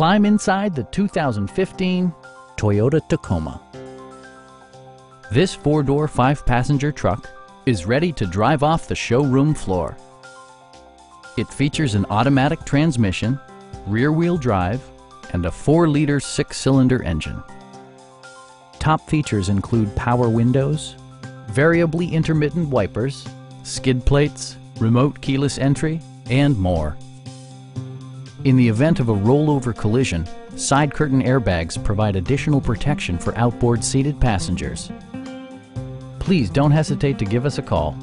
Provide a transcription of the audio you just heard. Climb inside the 2015 Toyota Tacoma. This four-door, five-passenger truck is ready to drive off the showroom floor. It features an automatic transmission, rear-wheel drive, and a 4-liter 6-cylinder engine. Top features include power windows, variably intermittent wipers, skid plates, remote keyless entry, and more. In the event of a rollover collision, side curtain airbags provide additional protection for outboard seated passengers. Please don't hesitate to give us a call.